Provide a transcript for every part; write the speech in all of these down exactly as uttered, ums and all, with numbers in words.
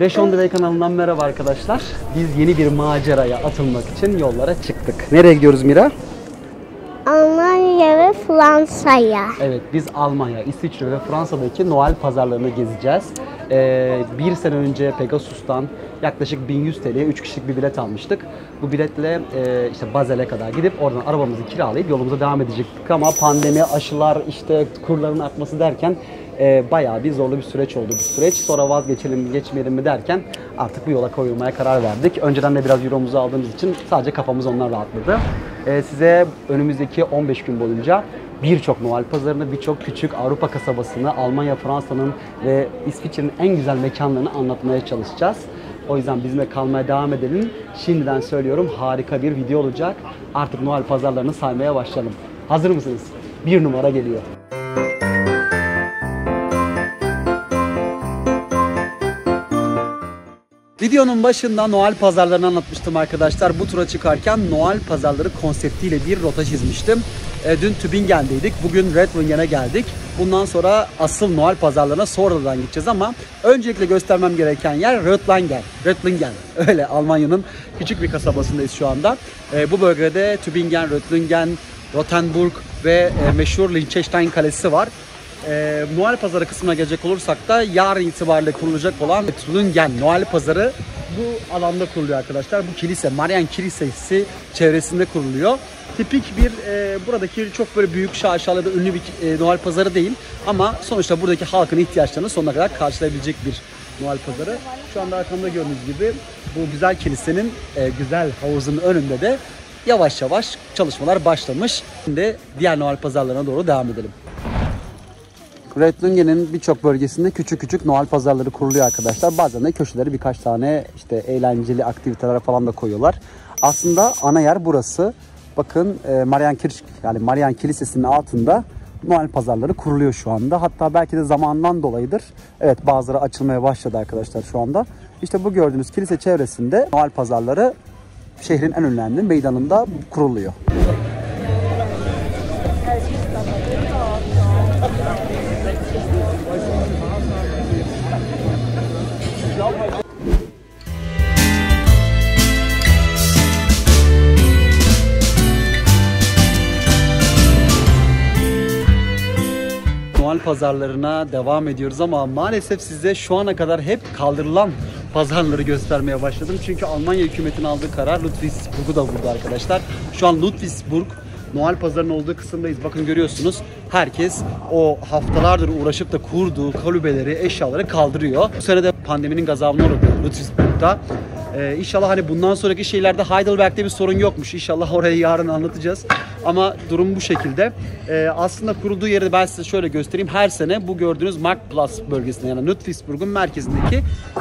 Reşon Düvey kanalından merhaba arkadaşlar. Biz yeni bir maceraya atılmak için yollara çıktık. Nereye gidiyoruz Mira? Almanya ve Fransa'ya. Evet, biz Almanya, İsviçre ve Fransa'daki Noel pazarlarını gezeceğiz. Ee, bir sene önce Pegasus'tan yaklaşık bin yüz TL'ye üç kişilik bir bilet almıştık. Bu biletle e, işte Basel'e kadar gidip oradan arabamızı kiralayıp yolumuza devam edecektik ama pandemi, aşılar, işte kurların artması derken e, bayağı bir zorlu bir süreç oldu bu süreç. Sonra vazgeçelim mi, geçmeyelim mi derken artık bu yola koyulmaya karar verdik. Önceden de biraz euromuzu aldığımız için sadece kafamız ondan rahatladı. E, size önümüzdeki on beş gün boyunca birçok Noel pazarını, birçok küçük Avrupa kasabasını, Almanya, Fransa'nın ve İsviçre'nin en güzel mekanlarını anlatmaya çalışacağız. O yüzden bizimle kalmaya devam edelim. Şimdiden söylüyorum, harika bir video olacak. Artık Noel pazarlarını saymaya başlayalım. Hazır mısınız? Bir numara geliyor. Videonun başında Noel pazarlarını anlatmıştım arkadaşlar. Bu tura çıkarken Noel pazarları konseptiyle bir rota çizmiştim. Dün Tübingen'deydik, bugün Reutlingen'e geldik. Bundan sonra asıl Noel pazarlarına sonradan gideceğiz ama öncelikle göstermem gereken yer Reutlingen. Reutlingen, öyle Almanya'nın küçük bir kasabasındayız şu anda. Bu bölgede Tübingen, Reutlingen, Rotenburg ve meşhur Liechtenstein kalesi var. E, Noel pazarı kısmına gelecek olursak da yarın itibariyle kurulacak olan Reutlingen Noel pazarı bu alanda kuruluyor arkadaşlar. Bu kilise, Marien Kilisesi çevresinde kuruluyor. Tipik bir, e, buradaki çok böyle büyük şaşalı da ünlü bir e, Noel pazarı değil. Ama sonuçta buradaki halkın ihtiyaçlarını sonuna kadar karşılayabilecek bir Noel pazarı. Şu anda arkamda gördüğünüz gibi bu güzel kilisenin e, güzel havuzunun önünde de yavaş yavaş çalışmalar başlamış. Şimdi diğer Noel pazarlarına doğru devam edelim. Reutlingen birçok bölgesinde küçük küçük Noel pazarları kuruluyor arkadaşlar. Bazen de köşeleri birkaç tane işte eğlenceli aktivitelere falan da koyuyorlar. Aslında ana yer burası. Bakın Marien Kirch, yani Marien Kilisesi'nin altında Noel pazarları kuruluyor şu anda. Hatta belki de zamandan dolayıdır. Evet, bazıları açılmaya başladı arkadaşlar şu anda. İşte bu gördüğünüz kilise çevresinde Noel pazarları şehrin en önemli meydanında kuruluyor. Noel pazarlarına devam ediyoruz ama maalesef size şu ana kadar hep kaldırılan pazarları göstermeye başladım. Çünkü Almanya hükümetinin aldığı karar Ludwigsburg'u da vurdu arkadaşlar. Şu an Ludwigsburg Noel pazarının olduğu kısımdayız. Bakın görüyorsunuz, herkes o haftalardır uğraşıp da kurduğu kulübeleri, eşyaları kaldırıyor. Bu sene de pandeminin gazabına uğradı Ludwigsburg'da. Ee, inşallah hani bundan sonraki şeylerde Heidelberg'de bir sorun yokmuş. İnşallah orayı yarın anlatacağız. Ama durum bu şekilde. Ee, aslında kurulduğu yeri ben size şöyle göstereyim. Her sene bu gördüğünüz Marktplatz bölgesinde, yani Ludwigsburg'un merkezindeki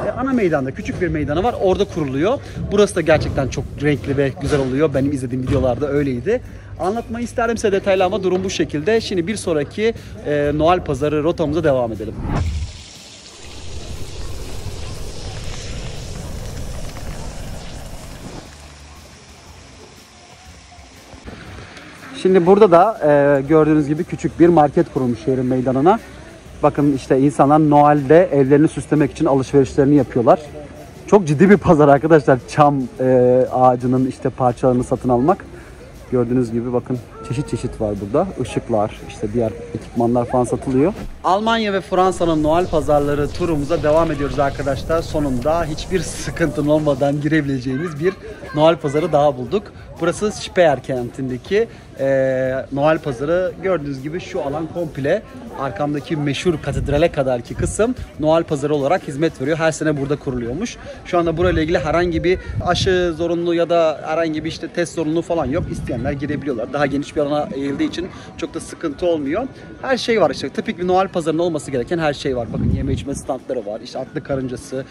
e, ana meydanda küçük bir meydanı var. Orada kuruluyor. Burası da gerçekten çok renkli ve güzel oluyor. Benim izlediğim videolarda öyleydi. Anlatmayı isterim size detaylı ama durum bu şekilde. Şimdi bir sonraki e, Noel pazarı rotamıza devam edelim. Şimdi burada da e, gördüğünüz gibi küçük bir market kurulmuş şehrin meydanına. Bakın işte insanlar Noel'de evlerini süslemek için alışverişlerini yapıyorlar. Çok ciddi bir pazar arkadaşlar. Çam e, ağacının işte parçalarını satın almak. Gördüğünüz gibi bakın çeşit çeşit var burada. Işıklar, işte diğer ekipmanlar falan satılıyor. Almanya ve Fransa'nın Noel pazarları turumuza devam ediyoruz arkadaşlar. Sonunda hiçbir sıkıntının olmadan girebileceğimiz bir Noel pazarı daha bulduk. Burası Speyer kentindeki e, Noel pazarı. Gördüğünüz gibi şu alan komple arkamdaki meşhur katedrale kadarki kısım Noel pazarı olarak hizmet veriyor. Her sene burada kuruluyormuş. Şu anda burayla ilgili herhangi bir aşı zorunlu ya da herhangi bir işte test zorunlu falan yok. İsteyenler girebiliyorlar. Daha geniş bir alana eğildiği için çok da sıkıntı olmuyor. Her şey var işte. Tipik bir Noel pazarının olması gereken her şey var. Bakın yeme içme standları var. İşte atlı karıncası,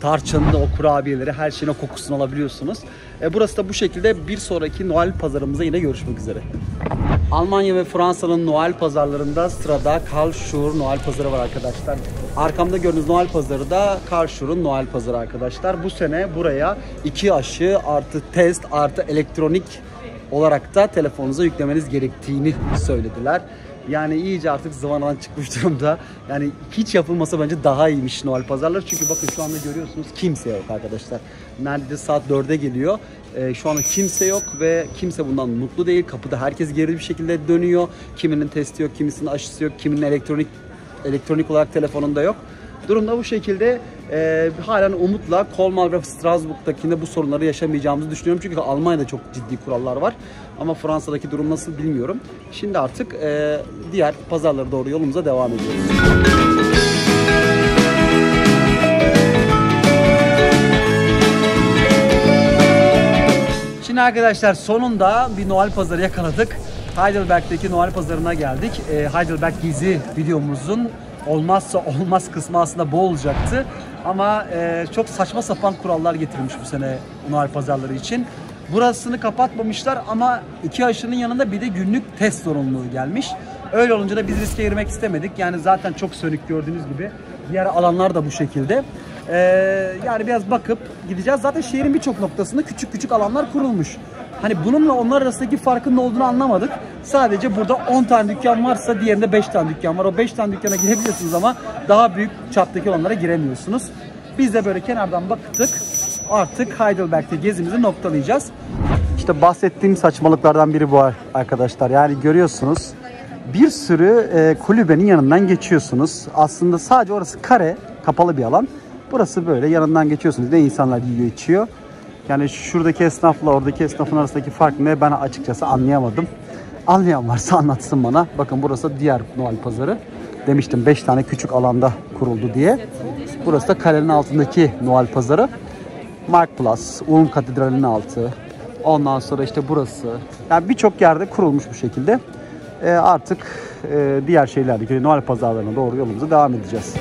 tarçının o kurabiyeleri, her şeyin o kokusunu alabiliyorsunuz. E, burası da bu şekilde. Bir sonraki Noel pazarımıza yine görüşmek üzere. Almanya ve Fransa'nın Noel pazarlarında sırada Karlsruhe Noel pazarı var arkadaşlar. Arkamda gördüğünüz Noel pazarı da Karlsruhe'un Noel pazarı arkadaşlar. Bu sene buraya iki aşı artı test artı elektronik olarak da telefonunuza yüklemeniz gerektiğini söylediler. Yani iyice artık zıvanadan çıkmış durumda. Yani hiç yapılmasa bence daha iyiymiş Noel pazarları. Çünkü bakın şu anda görüyorsunuz kimse yok arkadaşlar. Neredeyse saat dörde geliyor. Ee, şu anda kimse yok ve kimse bundan mutlu değil. Kapıda herkes geri bir şekilde dönüyor. Kiminin testi yok, kimisinin aşısı yok, kiminin elektronik elektronik olarak telefonunda yok. Durumda bu şekilde. E, halen umutla Kolmar ve Strasbourg'dakinde bu sorunları yaşamayacağımızı düşünüyorum. Çünkü Almanya'da çok ciddi kurallar var. Ama Fransa'daki durum nasıl bilmiyorum. Şimdi artık e, diğer pazarlara doğru yolumuza devam ediyoruz. Şimdi arkadaşlar sonunda bir Noel pazarı yakaladık. Heidelberg'deki Noel pazarına geldik. E, Heidelberg gezi videomuzun olmazsa olmaz kısmı aslında bu olacaktı. Ama e, çok saçma sapan kurallar getirilmiş bu sene Noel pazarları için. Burasını kapatmamışlar ama iki aşının yanında bir de günlük test zorunluluğu gelmiş. Öyle olunca da biz riske girmek istemedik. Yani zaten çok sönük gördüğünüz gibi. Diğer alanlar da bu şekilde. E, yani biraz bakıp gideceğiz. Zaten şehrin birçok noktasında küçük küçük alanlar kurulmuş. Hani bununla onlar arasındaki farkın ne olduğunu anlamadık. Sadece burada on tane dükkan varsa diğerinde beş tane dükkan var. O beş tane dükkana girebilirsiniz ama daha büyük çaptaki onlara giremiyorsunuz. Biz de böyle kenardan baktık. Artık Heidelberg'te gezimizi noktalayacağız. İşte bahsettiğim saçmalıklardan biri bu arkadaşlar. Yani görüyorsunuz bir sürü kulübenin yanından geçiyorsunuz. Aslında sadece orası kare, kapalı bir alan. Burası böyle yanından geçiyorsunuz. Ne insanlar yiyor içiyor. Yani şuradaki esnafla oradaki esnafın arasındaki fark ne ben açıkçası anlayamadım. Anlayan varsa anlatsın bana. Bakın burası diğer Noel pazarı. Demiştim beş tane küçük alanda kuruldu diye. Burası da kalenin altındaki Noel pazarı. Marktplatz, Ulm Katedrali'nin altı. Ondan sonra işte burası. Yani birçok yerde kurulmuş bu şekilde. E artık e, diğer şeylerdeki Noel pazarlarına doğru yolumuza devam edeceğiz.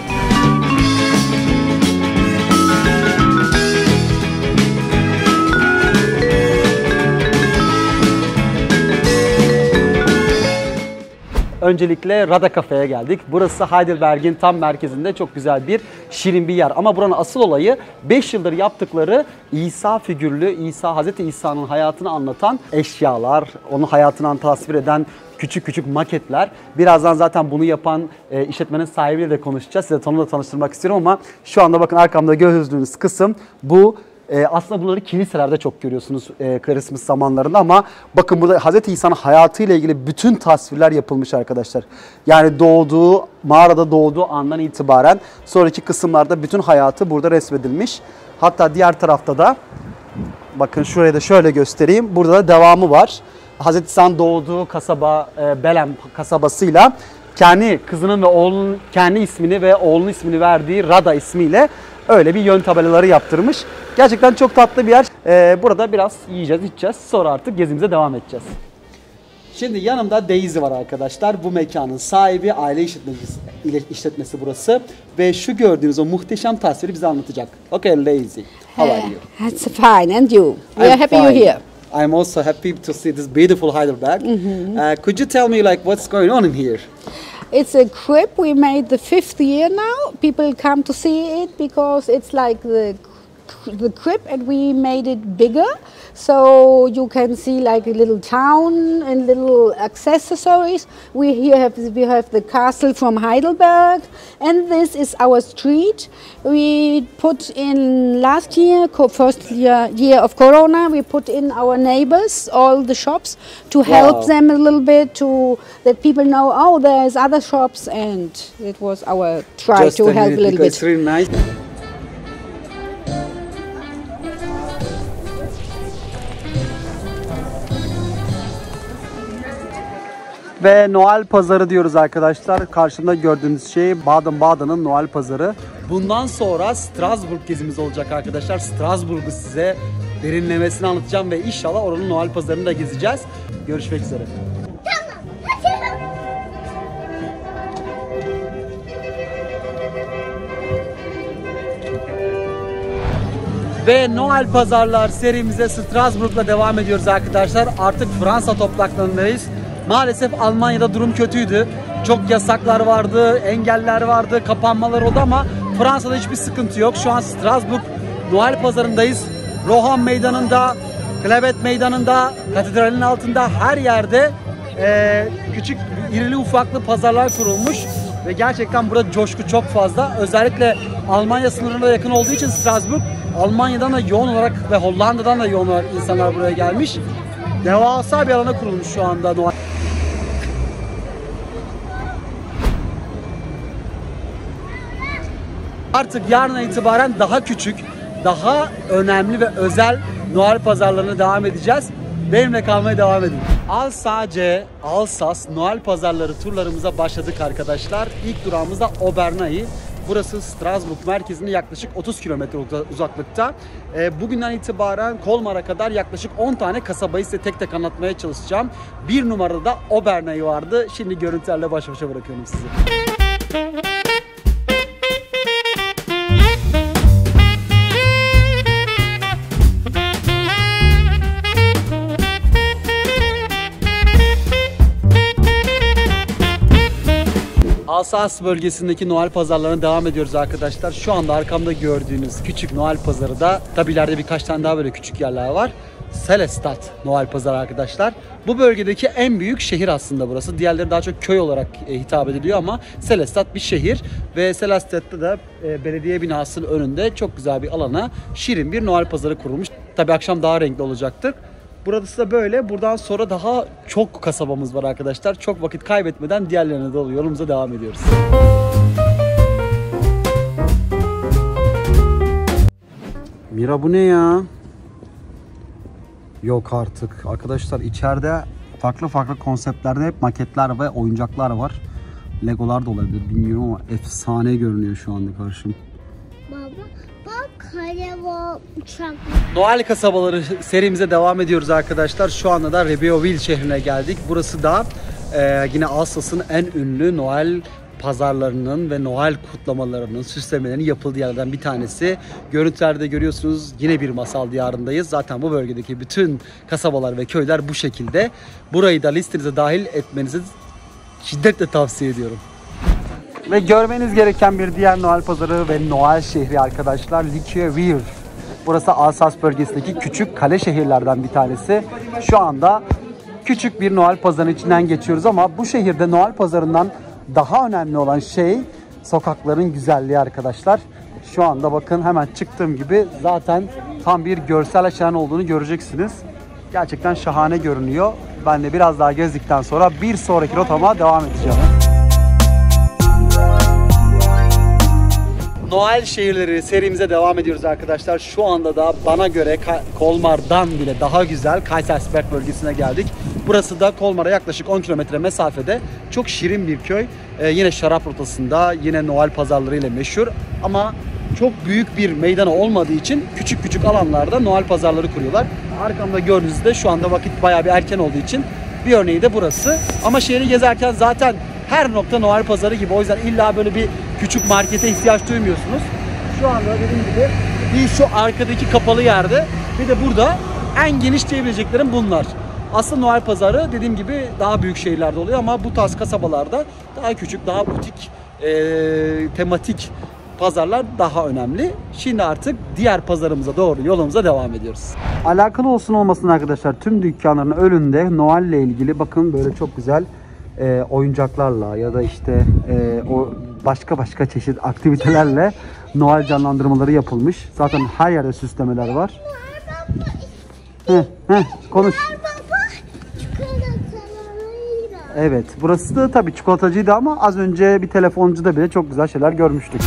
Öncelikle Rada Cafe'ye geldik. Burası Heidelberg'in tam merkezinde çok güzel bir şirin bir yer. Ama buranın asıl olayı beş yıldır yaptıkları İsa figürlü, İsa Hazreti İsa'nın hayatını anlatan eşyalar, onun hayatını tasvir eden küçük küçük maketler. Birazdan zaten bunu yapan e, işletmenin sahibiyle de konuşacağız. Size onu da tanıştırmak istiyorum ama şu anda bakın arkamda gördüğünüz kısım bu. E, aslında bunları kiliselerde çok görüyorsunuz e, Christmas zamanlarında ama bakın burada Hz. İsa'nın hayatıyla ilgili bütün tasvirler yapılmış arkadaşlar. Yani doğduğu, mağarada doğduğu andan itibaren sonraki kısımlarda bütün hayatı burada resmedilmiş. Hatta diğer tarafta da bakın şurayı da şöyle göstereyim. Burada da devamı var. Hz. İsa'nın doğduğu kasaba e, Belem kasabasıyla kendi kızının ve oğlunun kendi ismini ve oğlunun ismini verdiği Rada ismiyle öyle bir yön tabelaları yaptırmış. Gerçekten çok tatlı bir yer. Ee, burada biraz yiyeceğiz, içeceğiz. Sonra artık gezimize devam edeceğiz. Şimdi yanımda Daisy var arkadaşlar. Bu mekanın sahibi, aile işletmecisi, işletmesi burası. Ve şu gördüğünüz o muhteşem tasviri bize anlatacak. Okay Daisy, how are you? It's fine and you? We are happy you're here. I'm also happy to see this beautiful Heidelberg. Mm-hmm. uh, could you tell me like what's going on in here? It's a crib we made the fifth year now. People come to see it because it's like the the crib and we made it bigger. So you can see like a little town and little accessories. We here have we have the castle from Heidelberg and this is our street. We put in last year, first year, year of Corona, we put in our neighbors, all the shops to help wow. them a little bit to that people know, oh, there's other shops and it was our try Just to a help minute, a little bit. It's really nice. Ve Noel pazarı diyoruz arkadaşlar. Karşımda gördüğünüz şey Baden-Baden'ın Noel pazarı. Bundan sonra Strasbourg gezimiz olacak arkadaşlar. Strasbourg'u size derinlemesini anlatacağım ve inşallah oranın Noel pazarını da gezeceğiz. Görüşmek üzere. Ve Noel pazarlar serimize Strasbourg'la devam ediyoruz arkadaşlar. Artık Fransa topraklarındayız. Maalesef Almanya'da durum kötüydü. Çok yasaklar vardı, engeller vardı, kapanmalar oldu ama Fransa'da hiçbir sıkıntı yok. Şu an Strasbourg Noel pazarındayız. Rohan meydanında, Klebet meydanında, katedralin altında her yerde e, küçük irili ufaklı pazarlar kurulmuş ve gerçekten burada coşku çok fazla. Özellikle Almanya sınırına yakın olduğu için Strasbourg, Almanya'dan da yoğun olarak ve Hollanda'dan da yoğun olarak insanlar buraya gelmiş. Devasa bir alana kurulmuş şu anda. Artık yarına itibaren daha küçük, daha önemli ve özel Noel pazarlarına devam edeceğiz. Benimle kalmaya devam edin. Alsace, Alsas Noel pazarları turlarımıza başladık arkadaşlar. İlk durağımız da Obernai. Burası Strasbourg merkezine yaklaşık otuz kilometre uzaklıkta. Bugünden itibaren Kolmar'a kadar yaklaşık on tane kasabayı size tek tek anlatmaya çalışacağım. Bir numarada da Obernai vardı. Şimdi görüntülerle baş başa bırakıyorum sizi. Alsace bölgesindeki Noel pazarlarına devam ediyoruz arkadaşlar. Şu anda arkamda gördüğünüz küçük Noel pazarı da, tabi ileride birkaç tane daha böyle küçük yerler var. Selestat Noel pazarı arkadaşlar. Bu bölgedeki en büyük şehir aslında burası. Diğerleri daha çok köy olarak hitap ediliyor ama Selestat bir şehir ve Selestat'ta da belediye binasının önünde çok güzel bir alana şirin bir Noel pazarı kurulmuş. Tabi akşam daha renkli olacaktır. Burası da böyle. Buradan sonra daha çok kasabamız var arkadaşlar. Çok vakit kaybetmeden diğerlerine doğru yolumuza devam ediyoruz. Mira bu ne ya? Yok artık. Arkadaşlar içeride farklı farklı konseptlerde hep maketler ve oyuncaklar var. Legolar da olabilir bilmiyorum ama efsane görünüyor şu anda karşım. Noel kasabaları serimize devam ediyoruz arkadaşlar. Şu anda da Ribeauville şehrine geldik. Burası da e, yine Alsace'ın en ünlü Noel pazarlarının ve Noel kutlamalarının, süslemelerinin yapıldığı yerlerden bir tanesi. Görüntülerde görüyorsunuz yine bir masal diyarındayız. Zaten bu bölgedeki bütün kasabalar ve köyler bu şekilde. Burayı da listenize dahil etmenizi şiddetle tavsiye ediyorum. Ve görmeniz gereken bir diğer Noel pazarı ve Noel şehri arkadaşlar Liquevier. Burası Alsace bölgesindeki küçük kale şehirlerden bir tanesi. Şu anda küçük bir Noel pazarının içinden geçiyoruz ama bu şehirde Noel pazarından daha önemli olan şey sokakların güzelliği arkadaşlar. Şu anda bakın hemen çıktığım gibi zaten tam bir görsel şen olduğunu göreceksiniz. Gerçekten şahane görünüyor. Ben de biraz daha gezdikten sonra bir sonraki rotama devam edeceğim. Noel şehirleri serimize devam ediyoruz arkadaşlar. Şu anda da bana göre Kolmar'dan bile daha güzel Kaysersberg bölgesine geldik. Burası da Kolmar'a yaklaşık on kilometre mesafede çok şirin bir köy. Ee, yine şarap rotasında, yine Noel pazarlarıyla meşhur ama çok büyük bir meydana olmadığı için küçük küçük alanlarda Noel pazarları kuruyorlar. Arkamda gördüğünüzde şu anda vakit bayağı bir erken olduğu için bir örneği de burası. Ama şehri gezerken zaten her nokta Noel pazarı gibi. O yüzden illa böyle bir küçük markete ihtiyaç duymuyorsunuz. Şu anda dediğim gibi bir şu arkadaki kapalı yerde bir de burada en geniş diyebileceklerim bunlar. Aslında Noel pazarı dediğim gibi daha büyük şehirlerde oluyor ama bu tarz kasabalarda daha küçük, daha butik, e, tematik pazarlar daha önemli. Şimdi artık diğer pazarımıza doğru yolumuza devam ediyoruz. Alakalı olsun olmasın arkadaşlar tüm dükkanların önünde Noel ile ilgili bakın böyle çok güzel e, oyuncaklarla ya da işte e, o başka başka çeşit aktivitelerle Noel canlandırmaları yapılmış. Zaten her yerde süslemeler var. Heh, heh, konuş. Evet, burası da tabii çikolatacıydı ama az önce bir telefoncuda bile çok güzel şeyler görmüştük.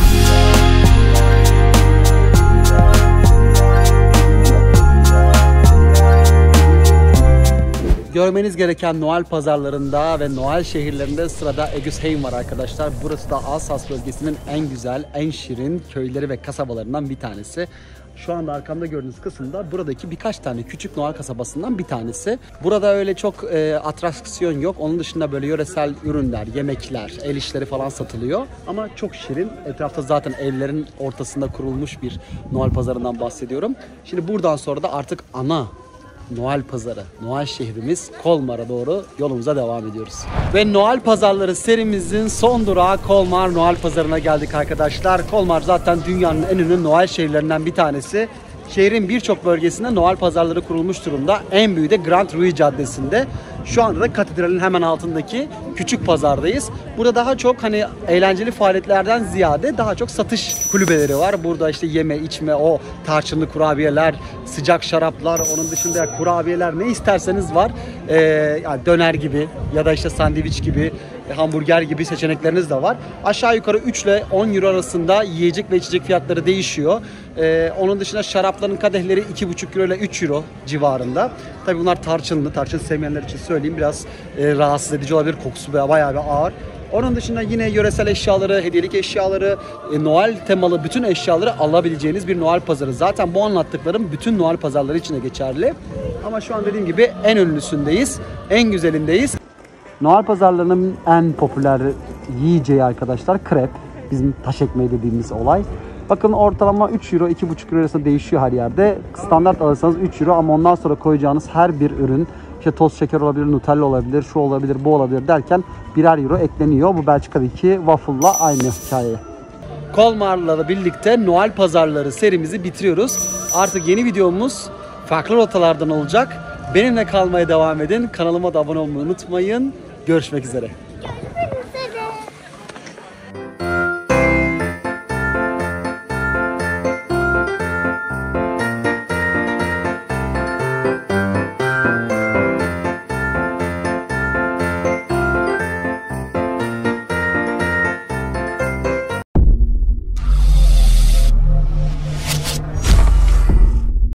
Görmeniz gereken Noel pazarlarında ve Noel şehirlerinde sırada Eguisheim var arkadaşlar. Burası da Alsace bölgesinin en güzel, en şirin köyleri ve kasabalarından bir tanesi. Şu anda arkamda gördüğünüz kısımda buradaki birkaç tane küçük Noel kasabasından bir tanesi. Burada öyle çok e, atraksiyon yok. Onun dışında böyle yöresel ürünler, yemekler, el işleri falan satılıyor. Ama çok şirin. Etrafta zaten evlerin ortasında kurulmuş bir Noel pazarından bahsediyorum. Şimdi buradan sonra da artık ana Noel pazarı, Noel şehrimiz Kolmar'a doğru yolumuza devam ediyoruz. Ve Noel pazarları serimizin son durağı Kolmar Noel pazarına geldik arkadaşlar. Kolmar zaten dünyanın en ünlü Noel şehirlerinden bir tanesi. Şehrin birçok bölgesinde Noel pazarları kurulmuş durumda. En büyüğü de Grand Rue caddesinde. Şu anda da katedralin hemen altındaki küçük pazardayız. Burada daha çok hani eğlenceli faaliyetlerden ziyade daha çok satış kulübeleri var. Burada işte yeme, içme, o tarçınlı kurabiyeler, sıcak şaraplar, onun dışında kurabiyeler, ne isterseniz var. Ee, yani döner gibi ya da işte sandviç gibi, hamburger gibi seçenekleriniz de var. Aşağı yukarı üç ile on euro arasında yiyecek ve içecek fiyatları değişiyor. Ee, onun dışında şarapların kadehleri iki buçuk euro ile üç euro civarında. Tabii bunlar tarçınlı. Tarçın sevmeyenler için söyleyeyim, biraz e, rahatsız edici olabilir. Kokusu bayağı bir ağır. Onun dışında yine yöresel eşyaları, hediyelik eşyaları, e, Noel temalı bütün eşyaları alabileceğiniz bir Noel pazarı. Zaten bu anlattıklarım bütün Noel pazarları için de geçerli. Ama şu an dediğim gibi en ünlüsündeyiz, en güzelindeyiz. Noel pazarlarının en popüler yiyeceği arkadaşlar krep. Bizim taş ekmeği dediğimiz olay. Bakın ortalama üç euro, iki buçuk euro arasında değişiyor her yerde. Standart alırsanız üç euro ama ondan sonra koyacağınız her bir ürün, işte toz şeker olabilir, Nutella olabilir, şu olabilir, bu olabilir derken birer euro ekleniyor. Bu Belçika'daki waffle'la aynı hikaye. Kolmar'la birlikte Noel pazarları serimizi bitiriyoruz. Artık yeni videomuz farklı rotalardan olacak. Benimle kalmaya devam edin. Kanalıma da abone olmayı unutmayın. Görüşmek üzere.